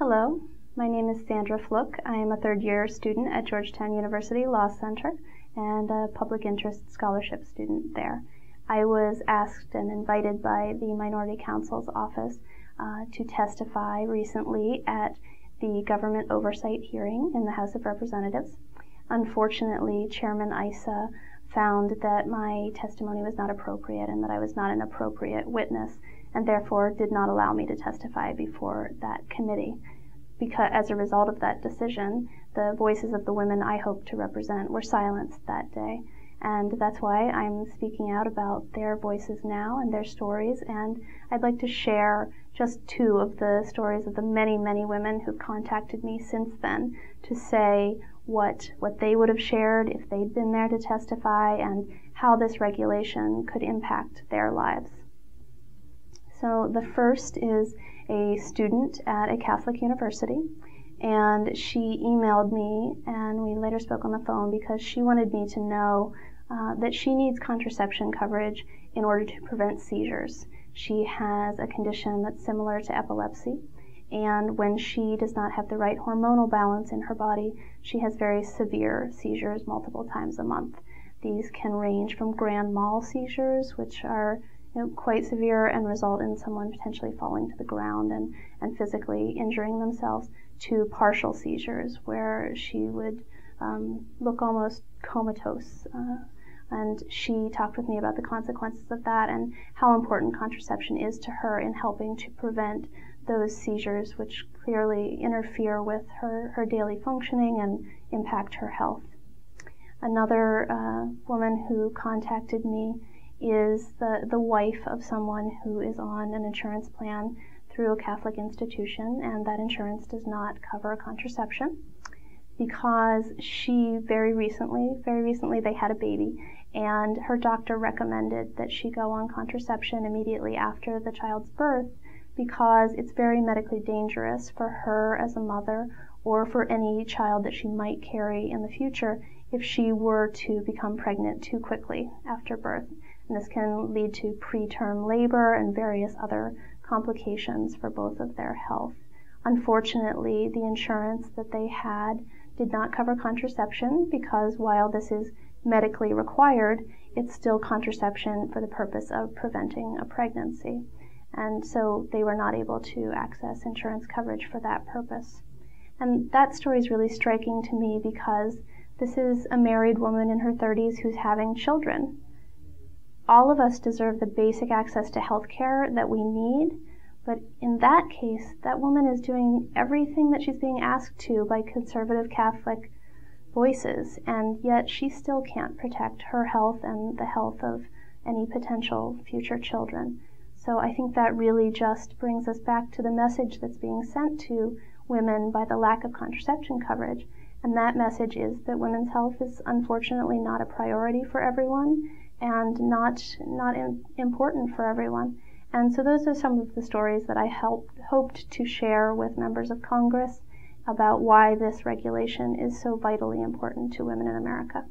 Hello, my name is Sandra Fluke. I am a third-year student at Georgetown University Law Center and a public interest scholarship student there. I was asked and invited by the Minority Counsel's Office to testify recently at the government oversight hearing in the House of Representatives. Unfortunately, Chairman Issa found that my testimony was not appropriate and that I was not an appropriate witness, and therefore did not allow me to testify before that committee. Because as a result of that decision, the voices of the women I hope to represent were silenced that day. And that's why I'm speaking out about their voices now and their stories, and I'd like to share just two of the stories of the many, many women who've contacted me since then to say what they would have shared if they'd been there to testify and how this regulation could impact their lives. So the first is a student at a Catholic university, and she emailed me, and we later spoke on the phone because she wanted me to know that she needs contraception coverage in order to prevent seizures. She has a condition that's similar to epilepsy, and when she does not have the right hormonal balance in her body, she has very severe seizures multiple times a month. These can range from grand mal seizures, which are quite severe and result in someone potentially falling to the ground and physically injuring themselves, to partial seizures where she would look almost comatose. And she talked with me about the consequences of that and how important contraception is to her in helping to prevent those seizures, which clearly interfere with her daily functioning and impact her health. Another woman who contacted me is the wife of someone who is on an insurance plan through a Catholic institution, and that insurance does not cover contraception because she very recently they had a baby, and her doctor recommended that she go on contraception immediately after the child's birth because it's very medically dangerous for her as a mother or for any child that she might carry in the future if she were to become pregnant too quickly after birth. And this can lead to preterm labor and various other complications for both of their health. Unfortunately, the insurance that they had did not cover contraception because while this is medically required, it's still contraception for the purpose of preventing a pregnancy. And so they were not able to access insurance coverage for that purpose. And that story is really striking to me because this is a married woman in her 30s who's having children. All of us deserve the basic access to health care that we need, but in that case, that woman is doing everything that she's being asked to by conservative Catholic voices, and yet she still can't protect her health and the health of any potential future children. So I think that really just brings us back to the message that's being sent to women by the lack of contraception coverage, and that message is that women's health is unfortunately not a priority for everyone, and not important for everyone. And so those are some of the stories that I hoped to share with members of Congress about why this regulation is so vitally important to women in America.